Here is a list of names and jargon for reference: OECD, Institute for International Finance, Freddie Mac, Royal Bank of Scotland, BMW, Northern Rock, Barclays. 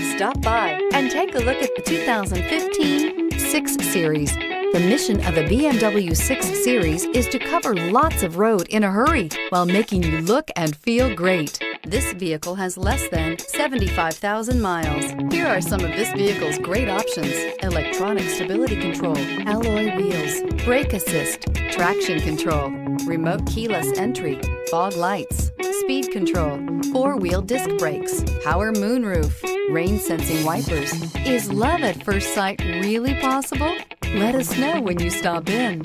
Stop by and take a look at the 2015 6 Series. The mission of the BMW 6 Series is to cover lots of road in a hurry while making you look and feel great. This vehicle has less than 75,000 miles. Here are some of this vehicle's great options: electronic stability control, alloy wheels, brake assist, traction control, remote keyless entry, fog lights, speed control, four-wheel disc brakes, power moonroof, rain-sensing wipers. Is love at first sight really possible? Let us know when you stop in.